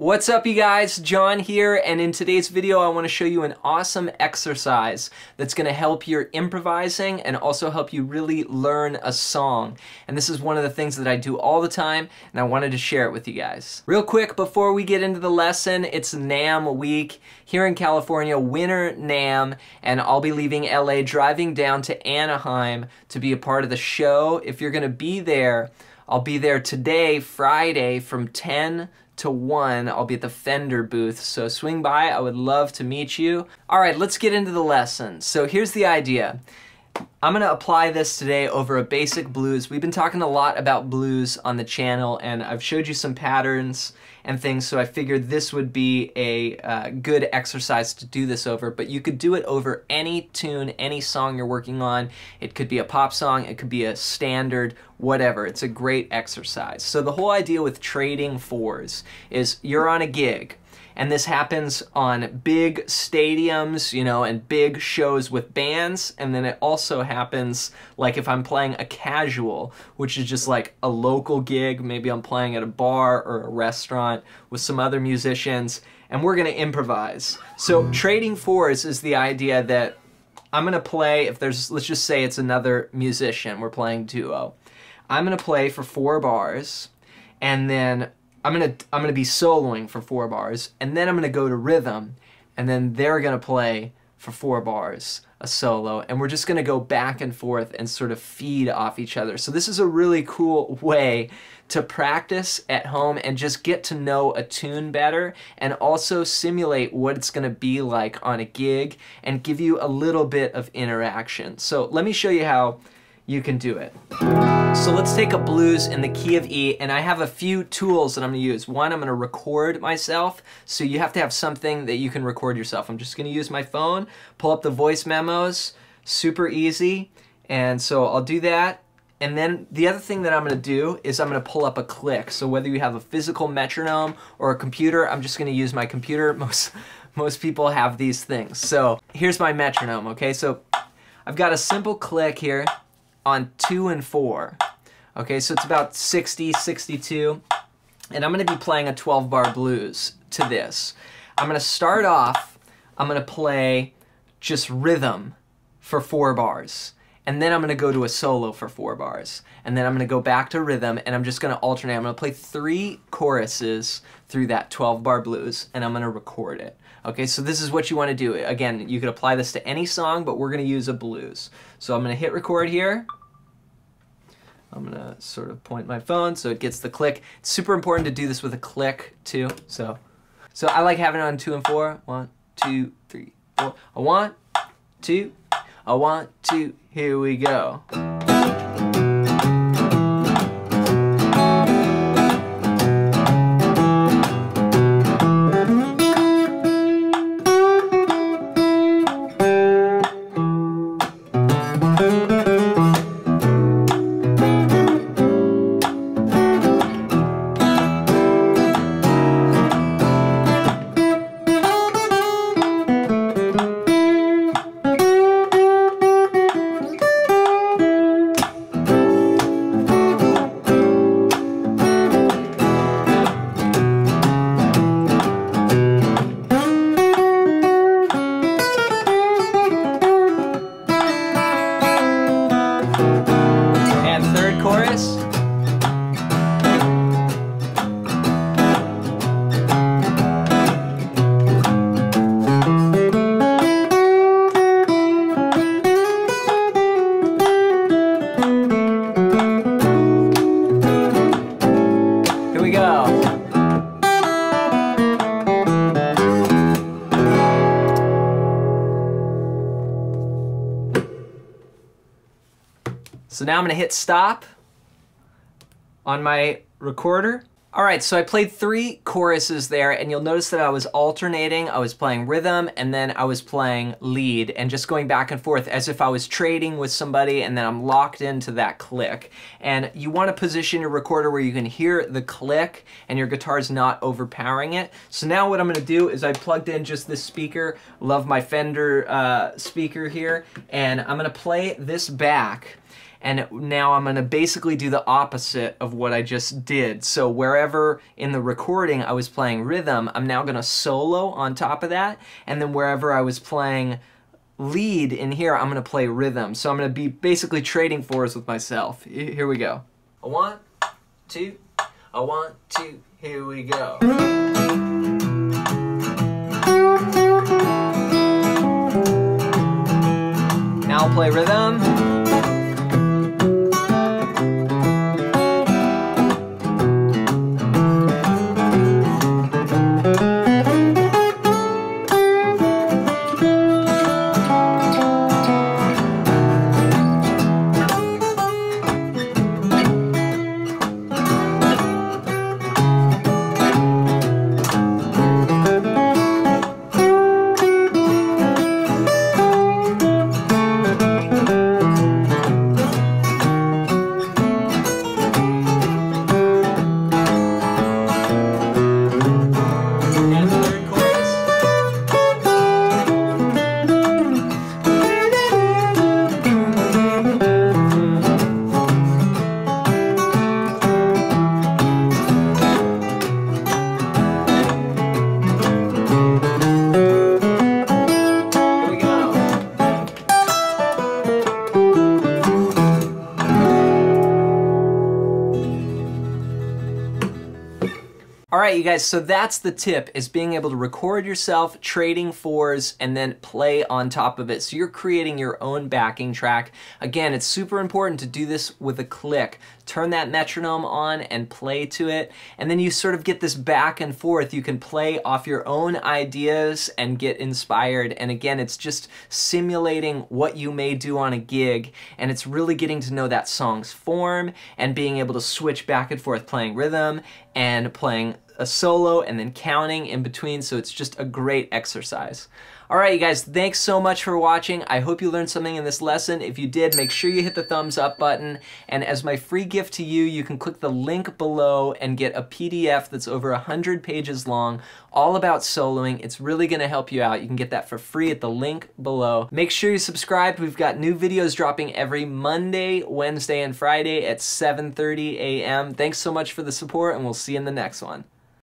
What's up, you guys? John here, and in today's video I want to show you an awesome exercise that's going to help your improvising and also help you really learn a song. And this is one of the things that I do all the time, and I wanted to share it with you guys. Real quick before we get into the lesson, it's NAMM week here in California, Winter NAMM, and I'll be leaving LA, driving down to Anaheim to be a part of the show. If you're going to be there, I'll be there today, Friday, from 10 to 1. I'll be at the Fender booth, so swing by. I would love to meet you. All right, let's get into the lesson. So here's the idea. I'm gonna apply this today over a basic blues. We've been talking a lot about blues on the channel, and I've showed you some patterns and things, so I figured this would be a good exercise to do this over. But you could do it over any tune, any song you're working on. It could be a pop song, it could be a standard, whatever. It's a great exercise. So the whole idea with trading fours is you're on a gig, and this happens on big stadiums, you know, and big shows with bands, and then it also happens, like, if I'm playing a casual, which is just like a local gig. Maybe I'm playing at a bar or a restaurant with some other musicians, and we're gonna improvise. So trading fours is the idea that I'm gonna play, if there's, let's just say it's another musician, we're playing duo. I'm gonna play for 4 bars, and then I'm gonna be soloing for 4 bars, and then I'm gonna go to rhythm, and then they're gonna play for 4 bars, a solo, and we're just gonna go back and forth and sort of feed off each other. So this is a really cool way to practice at home and just get to know a tune better, and also simulate what it's gonna be like on a gig and give you a little bit of interaction. So let me show you how you can do it. So let's take a blues in the key of E, and I have a few tools that I'm gonna use. One, I'm gonna record myself, so you have to have something that you can record yourself. I'm just gonna use my phone, pull up the voice memos, super easy, and so I'll do that. And then the other thing that I'm gonna do is I'm gonna pull up a click. So whether you have a physical metronome or a computer, I'm just gonna use my computer. Most people have these things. So here's my metronome, okay? So I've got a simple click here on 2 and 4. Okay, so it's about 60, 62, and I'm gonna be playing a 12-bar blues to this. I'm gonna start off, I'm gonna play just rhythm for 4 bars, and then I'm gonna go to a solo for 4 bars, and then I'm gonna go back to rhythm, and I'm just gonna alternate. I'm gonna play 3 choruses through that 12-bar blues, and I'm gonna record it. Okay, so this is what you wanna do. Again, you could apply this to any song, but we're gonna use a blues. So I'm gonna hit record here. I'm gonna sort of point my phone so it gets the click. It's super important to do this with a click too. So I like having it on 2 and 4. 1, 2, 3, 4. A 1, 2, here we go. So now I'm gonna hit stop on my recorder. All right, so I played 3 choruses there, and you'll notice that I was alternating. I was playing rhythm, and then I was playing lead, and just going back and forth as if I was trading with somebody, and then I'm locked into that click. And you wanna position your recorder where you can hear the click and your guitar's not overpowering it. So now what I'm gonna do is I plugged in just this speaker, love my Fender speaker here, and I'm gonna play this back. and now I'm gonna basically do the opposite of what I just did. So wherever in the recording I was playing rhythm, I'm now gonna solo on top of that, and then wherever I was playing lead in here, I'm gonna play rhythm. So I'm gonna be basically trading fours with myself. Here we go. A one, two, here we go. Now I'll play rhythm. Alright you guys, so that's the tip, is being able to record yourself trading fours and then play on top of it. So you're creating your own backing track. Again, it's super important to do this with a click. Turn that metronome on and play to it, and then you sort of get this back and forth. You can play off your own ideas and get inspired, and again, it's just simulating what you may do on a gig, and it's really getting to know that song's form and being able to switch back and forth playing rhythm and playing a solo and then counting in between, so it's just a great exercise. Alright you guys, thanks so much for watching. I hope you learned something in this lesson. If you did, make sure you hit the thumbs up button, and as my free gift to you, you can click the link below and get a PDF that's over 100 pages long, all about soloing. It's really gonna help you out. You can get that for free at the link below. Make sure you subscribe. We've got new videos dropping every Monday, Wednesday, and Friday at 7:30 a.m. Thanks so much for the support, and we'll see you in the next one.